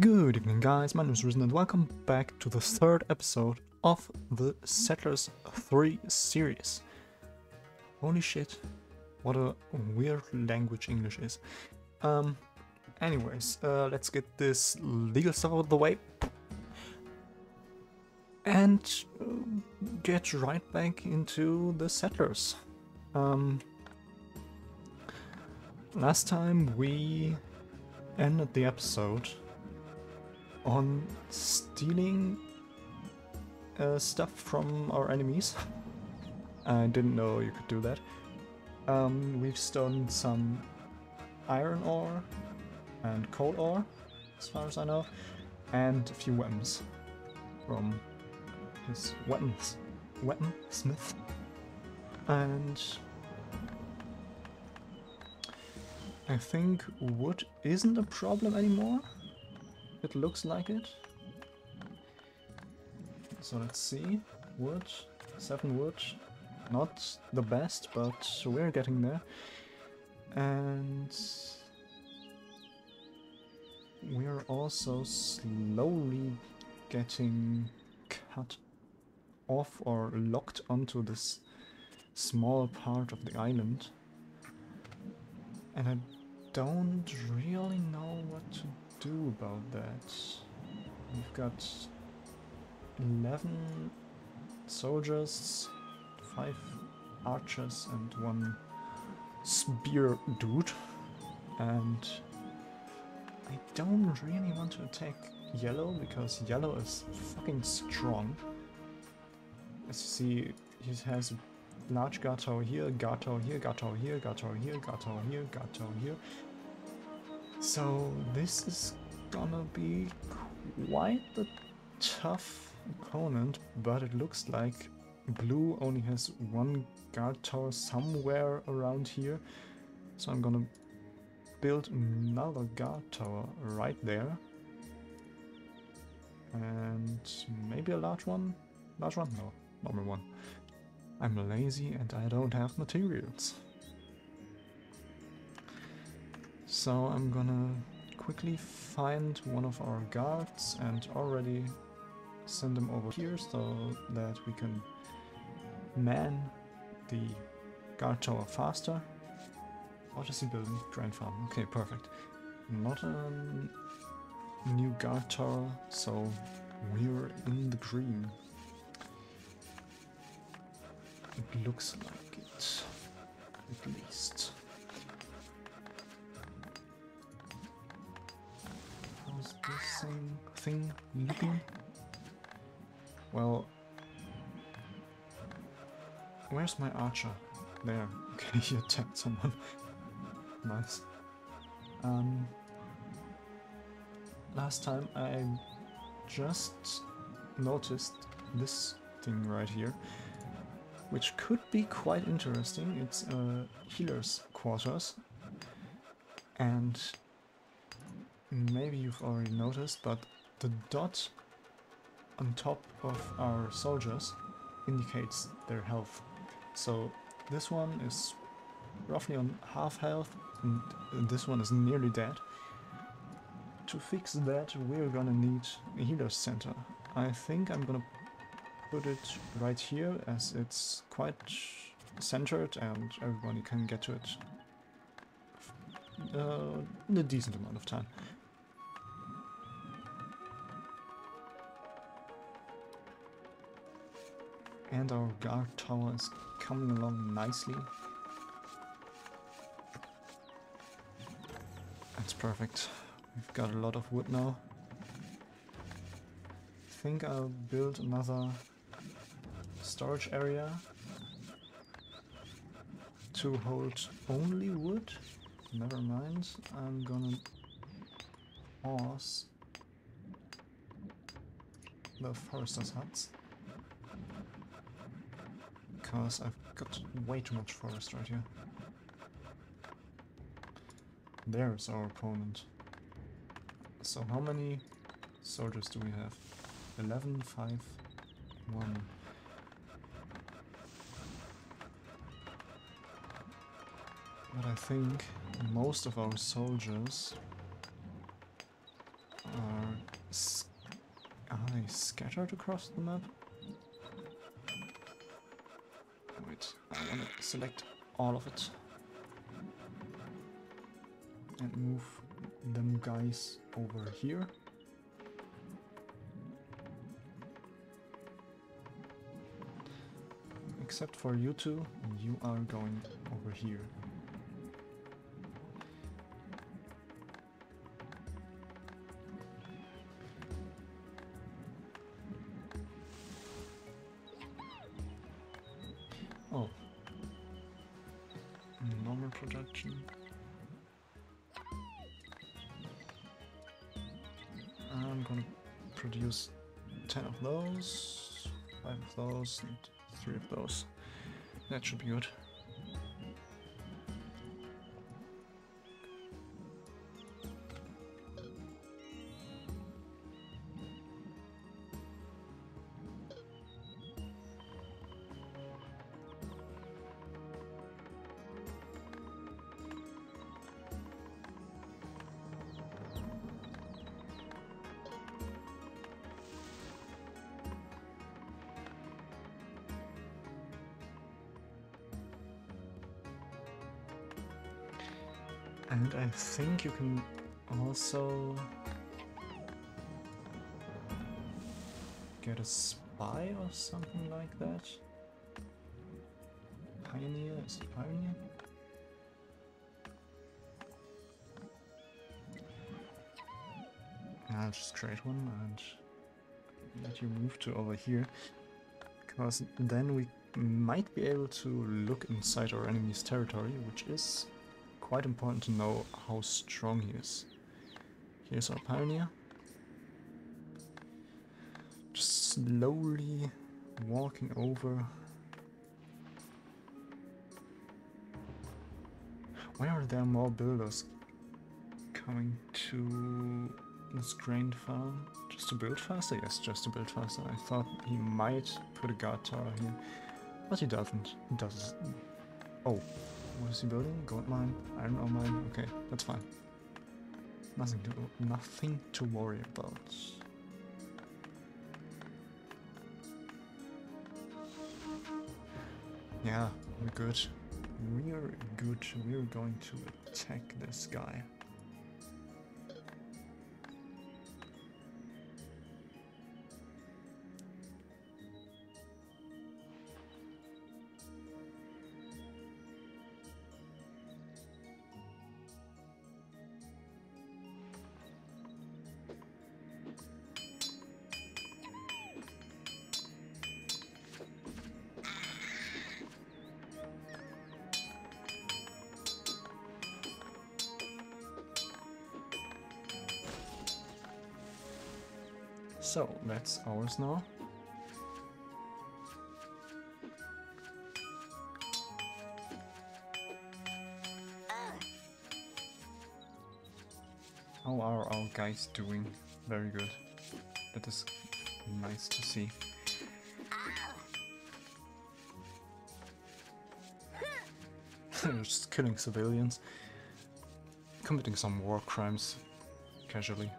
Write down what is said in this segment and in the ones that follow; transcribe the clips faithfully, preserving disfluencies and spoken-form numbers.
Good evening guys, my name is risyn and welcome back to the third episode of the Settlers three series. Holy shit, what a weird language English is. Um, anyways, uh, let's get this legal stuff out of the way and get right back into the Settlers. Um, last time we ended the episode on stealing uh, stuff from our enemies. I didn't know you could do that. Um, we've stolen some iron ore and coal ore, as far as I know, and a few weapons from his weapons weaponsmith. And I think wood isn't a problem anymore. It looks like it. So let's see. Wood. Seven wood. Not the best, but we're getting there. And we're also slowly getting cut off or locked onto this small part of the island. And I don't really know what to do. do about that. We've got eleven soldiers, five archers and one spear dude, and I don't really want to attack yellow because yellow is fucking strong. As you see, he has a large gato here, gato here, gato here, gato here, gato here, gato here. So this is gonna be quite a tough opponent, but it looks like blue only has one guard tower somewhere around here. So I'm gonna build another guard tower right there. And maybe a large one? Large one? No, normal one. I'm lazy and I don't have materials. So I'm gonna quickly find one of our guards and already send them over here so that we can man the guard tower faster. What is he building? Grain farm. Okay, perfect. Not a new guard tower, so we're in the green. It looks like it, at least. This thing, thing looking? Well, where's my archer? There, okay, he attacked someone. Nice. Um, last time I just noticed this thing right here, which could be quite interesting. It's a healer's quarters, and maybe you've already noticed, but the dot on top of our soldiers indicates their health. So this one is roughly on half health, and this one is nearly dead. To fix that, we're gonna need a healer's center. I think I'm gonna put it right here, as it's quite centered and everybody can get to it uh, in a decent amount of time. And our guard tower is coming along nicely. That's perfect. We've got a lot of wood now. I think I'll build another storage area to hold only wood. Never mind. I'm gonna pause the foresters' huts, because I've got way too much forest right here. There's our opponent. So how many soldiers do we have? eleven, five, one. But I think most of our soldiers are sc I scattered across the map? Wait, I want to select all of it and move them guys over here. Except for you two, you are going over here. Oh. Normal production. I'm gonna produce ten of those, five of those, and three of those. That should be good. And I think you can also get a spy or something like that. Pioneer, is it Pioneer? I'll just create one and let you move to over here, because then we might be able to look inside our enemy's territory, which is quite important to know how strong he is. Here's our pioneer. Just slowly walking over. Why are there more builders coming to this grain farm? Just to build faster? Yes, just to build faster. I thought he might put a guard tower here, but he doesn't. He doesn't. Oh. What is he building? Gold mine, iron ore mine. Okay, that's fine. Nothing to nothing to worry about. Yeah, we're good. We're good. We're going to attack this guy. So, that's ours now. How are our guys doing? Very good. That is nice to see. They're just killing civilians. Committing some war crimes casually.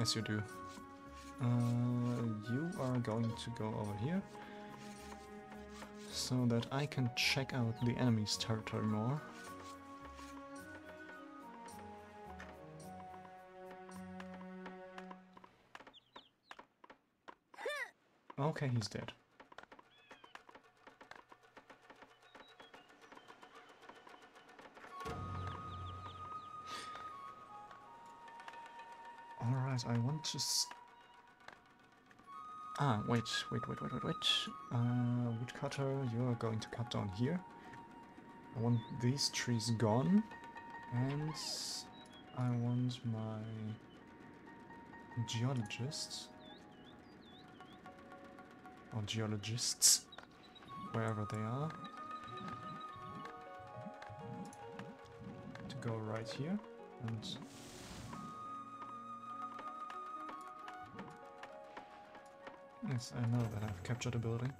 As you do. Uh, you are going to go over here, so that I can check out the enemy's territory more. Okay, he's dead. I want to s Ah, wait, wait, wait, wait, wait, wait. Uh, woodcutter, you're going to cut down here. I want these trees gone, and I want my geologists, or geologists, wherever they are, to go right here, and yes, I know that I've captured a building.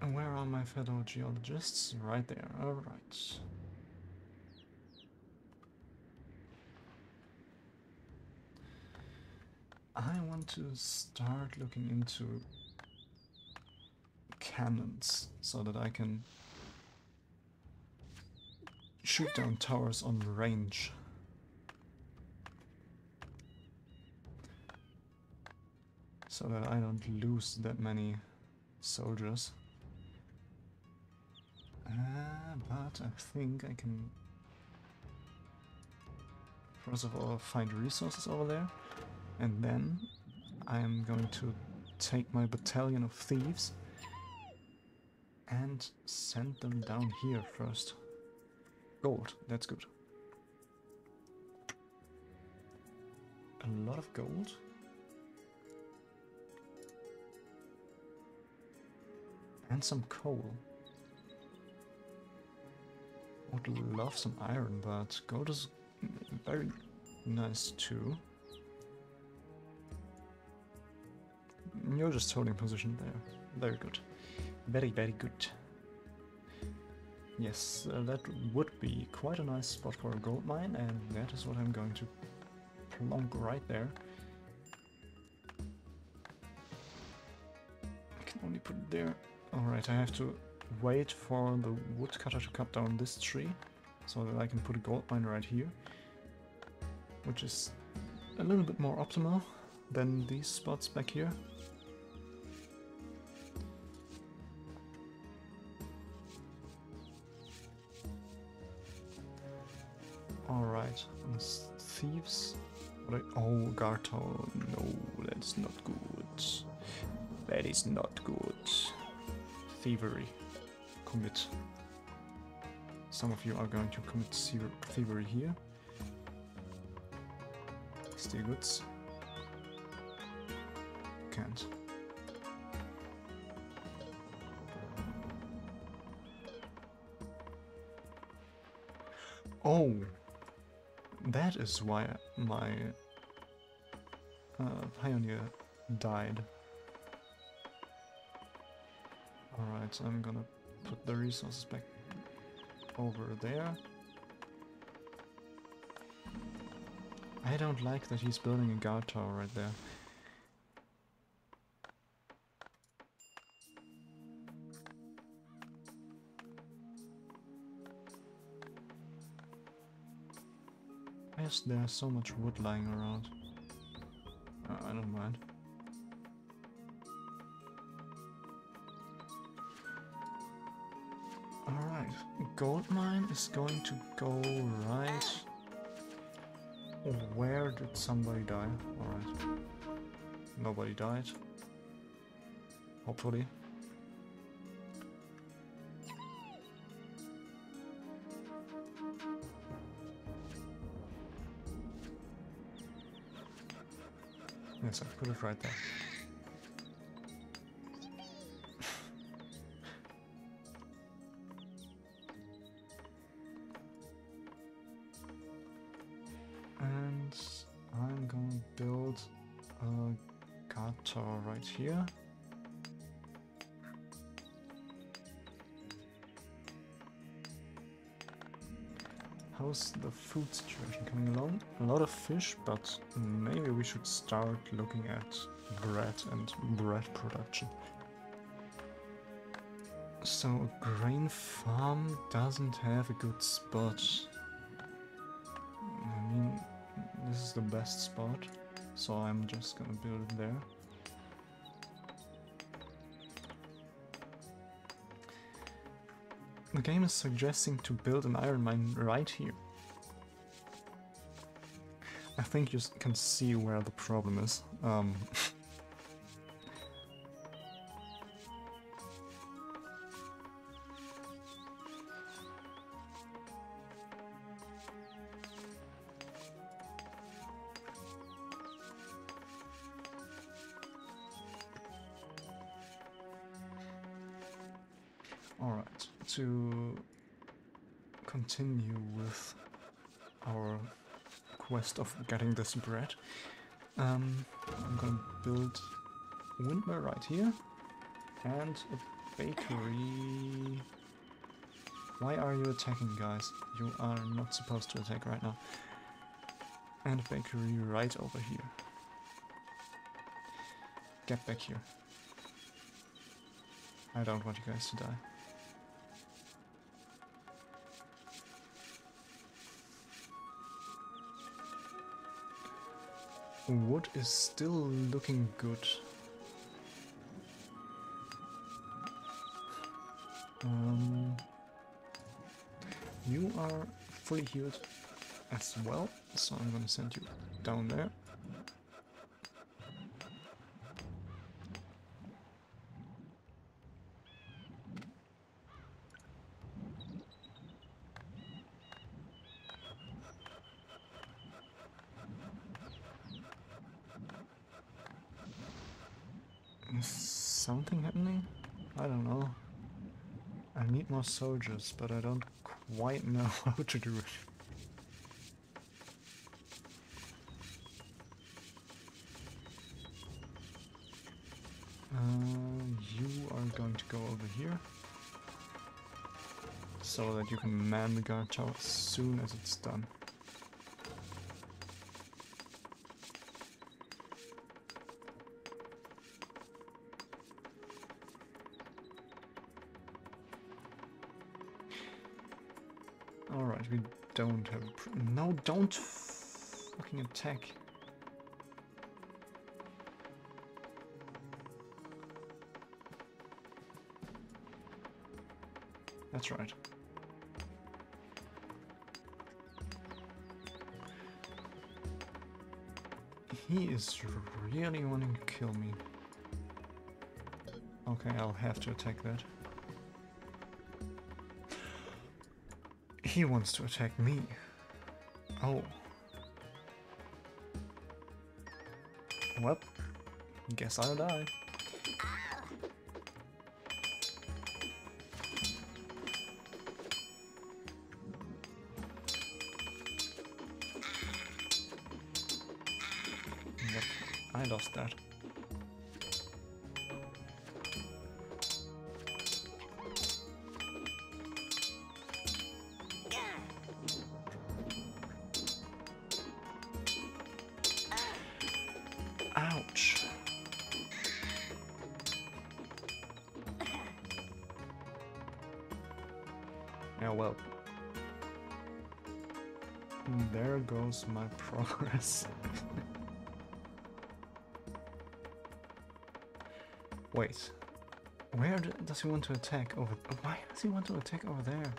And where are my fellow geologists? Right there, alright. I want to start looking into cannons so that I can shoot down towers on range. So that I don't lose that many soldiers. Uh, but I think I can first of all find resources over there, and then I'm going to take my battalion of thieves and send them down here first. Gold, that's good. A lot of gold. And some coal. I would love some iron, but gold is very nice too. You're just holding position there. Very good. Very, very good. Yes, uh, that would be quite a nice spot for a gold mine, and that is what I'm going to plonk right there. I can only put it there. Alright, I have to wait for the woodcutter to cut down this tree, so that I can put a gold mine right here, which is a little bit more optimal than these spots back here. Alright, thieves... What I, oh, Gartow, no, that's not good. That is not good. Thievery. Commit. Some of you are going to commit thievery here. Steal goods. Can't. Oh! That is why my uh, pioneer died. Alright, so I'm gonna put the resources back over there. I don't like that he's building a guard tower right there. Why is there so much wood lying around? Oh, I don't mind. Alright, gold mine is going to go right... Where did somebody die? Alright. Nobody died. Hopefully. Yes, I put it right there. Here. How's the food situation coming along? A lot of fish, but maybe we should start looking at bread and bread production. So a grain farm doesn't have a good spot. I mean, this is the best spot, so I'm just gonna build it there. The game is suggesting to build an iron mine right here. I think you can see where the problem is. Um, To continue with our quest of getting this bread, um, I'm gonna build a windmill right here and a bakery. Why are you attacking, guys? You are not supposed to attack right now. And a bakery right over here. Get back here. I don't want you guys to die. Wood is still looking good. Um, you are fully healed as well, so I'm gonna send you down there. Something happening? I don't know. I need more soldiers, but I don't quite know how to do it. Uh, you are going to go over here, so that you can man the guard tower as soon as it's done. Alright, we don't have a pr- No, don't fucking attack. That's right. He is really wanting to kill me. Okay, I'll have to attack that. He wants to attack me. Oh. Well, guess I'll die. Yep, I lost that. Ouch. Yeah, well. There goes my progress. Wait. Where do, does he want to attack? Over? Why does he want to attack over there?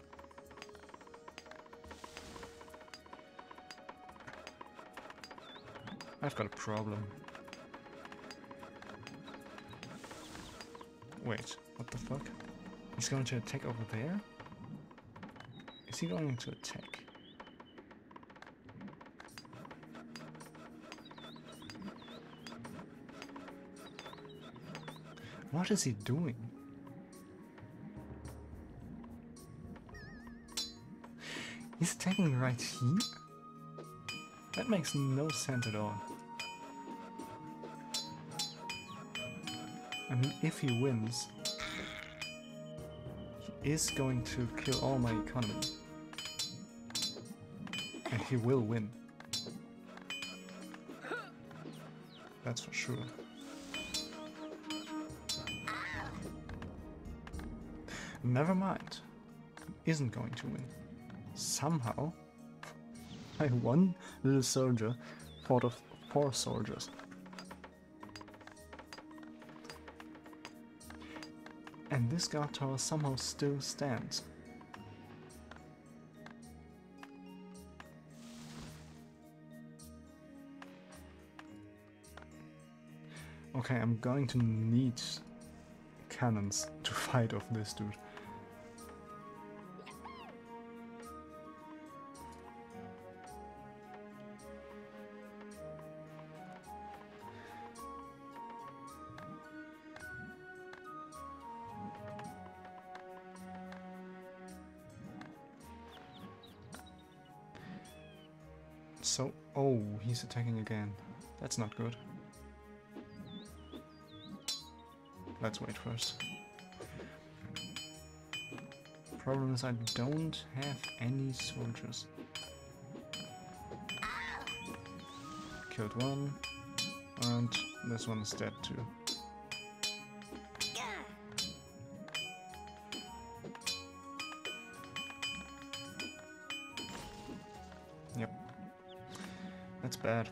I've got a problem. Wait, what the fuck? He's going to attack over there? Is he going to attack? What is he doing? He's attacking right here? That makes no sense at all. I mean, if he wins, he is going to kill all my economy. And he will win. That's for sure. Never mind. He isn't going to win. Somehow, I won little soldier out of four soldiers. And this guard tower somehow still stands. Okay, I'm going to need cannons to fight off this dude. So, oh, he's attacking again. That's not good. Let's wait first. Problem is, I don't have any soldiers. Killed one, and this one is dead too. That's bad.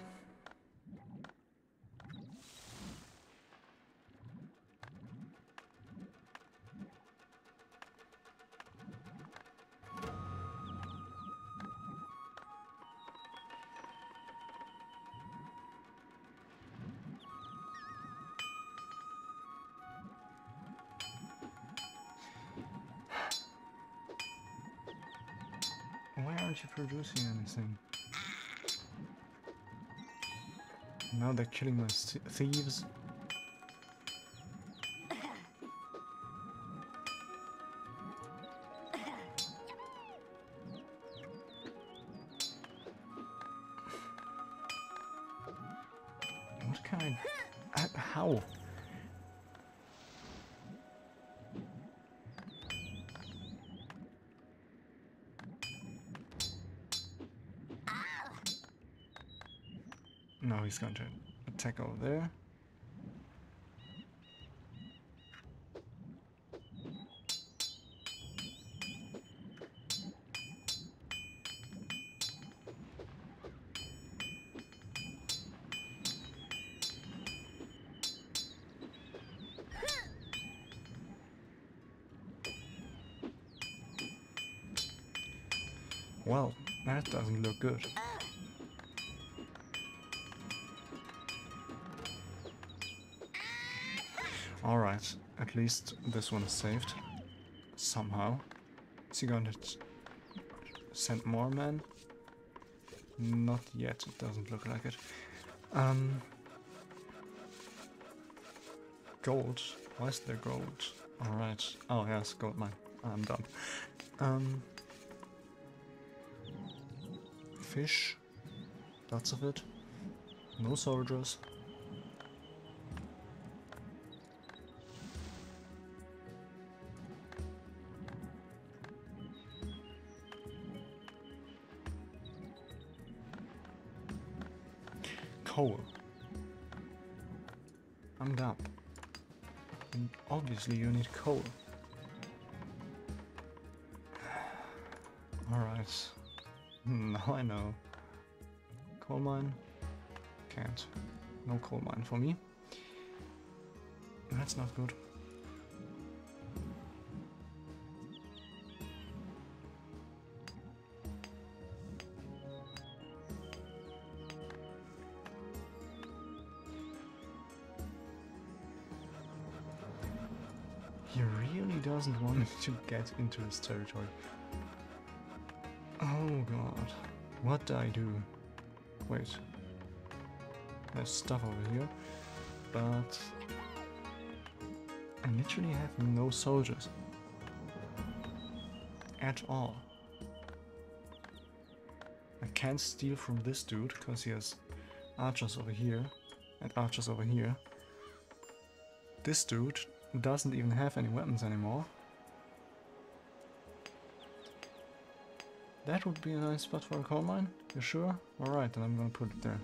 Aren't you producing anything? Now they're killing my thieves. What kind? How? No, he's going to attack over there. Well, that doesn't look good. Alright, at least this one is saved. Somehow. Is he going to send more men? Not yet, it doesn't look like it. Um, gold? Why is there gold? Alright. Oh yes, gold mine. I'm done. Um, fish. Lots of it. No soldiers. Coal. I'm down. And obviously you need coal. Alright. Now I know. Coal mine. Can't. No coal mine for me. That's not good. He really doesn't want me to get into his territory. Oh god. What do I do? Wait. There's stuff over here. But... I literally have no soldiers. At all. I can't steal from this dude, because he has archers over here. And archers over here. This dude doesn't even have any weapons anymore. That would be a nice spot for a coal mine, you sure? Alright, then I'm gonna put it there.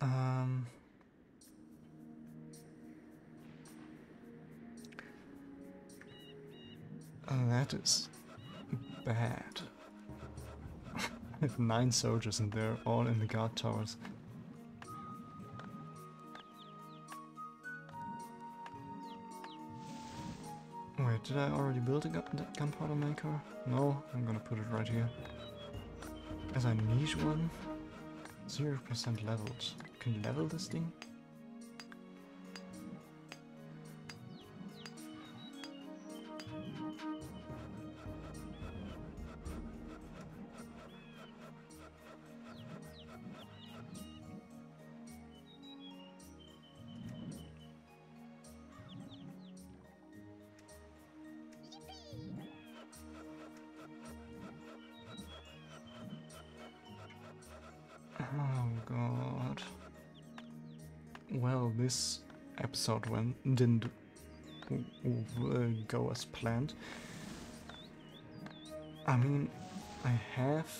Um, that is bad. I have nine soldiers and they're all in the guard towers. Wait, did I already build a gun gunpowder maker? No, I'm gonna put it right here. As I need one. zero percent levels. Can you level this thing? Oh god. Well, this episode went, didn't uh, go as planned. I mean, I have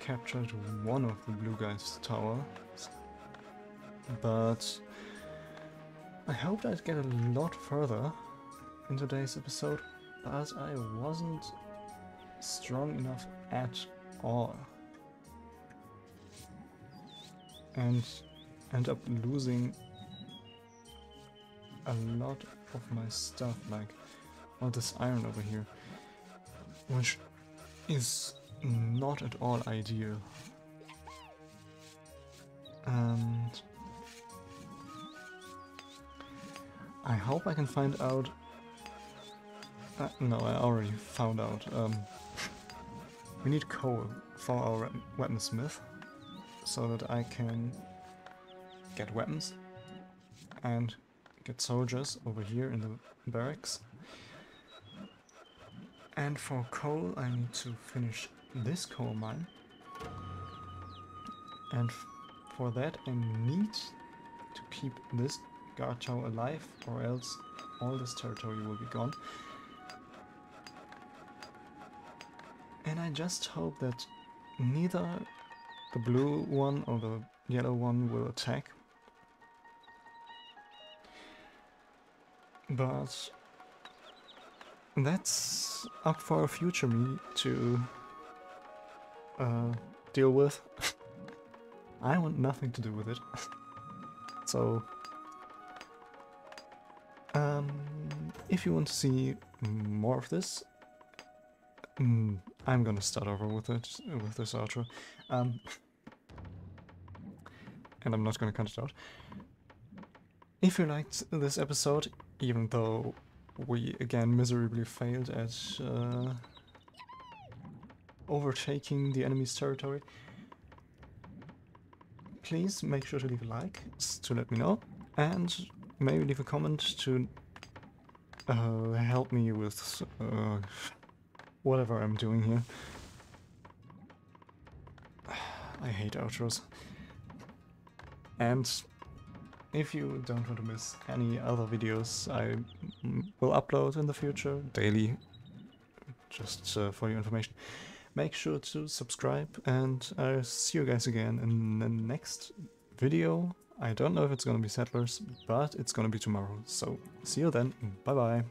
captured one of the blue guys' towers, but I hoped I'd get a lot further in today's episode, but I wasn't strong enough at all and end up losing a lot of my stuff, like all this iron over here, which is not at all ideal. And I hope I can find out... Uh, no, I already found out. Um, we need coal for our weaponsmith, so that I can get weapons and get soldiers over here in the barracks. And for coal, I need to finish this coal mine. And for that, I need to keep this guard tower alive, or else all this territory will be gone. And I just hope that neither the blue one or the yellow one will attack. But that's up for a future me to uh, deal with. I want nothing to do with it. So, um, if you want to see more of this, mm, I'm gonna start over with it, with this outro. Um, and I'm not gonna cut it out. If you liked this episode, even though we again miserably failed at uh, overtaking the enemy's territory, please make sure to leave a like to let me know, and maybe leave a comment to uh, help me with uh, whatever I'm doing here. I hate outros. And if you don't want to miss any other videos I will upload in the future, daily, just uh, for your information, make sure to subscribe, and I'll see you guys again in the next video. I don't know if it's gonna be Settlers, but it's gonna be tomorrow, so see you then, bye bye!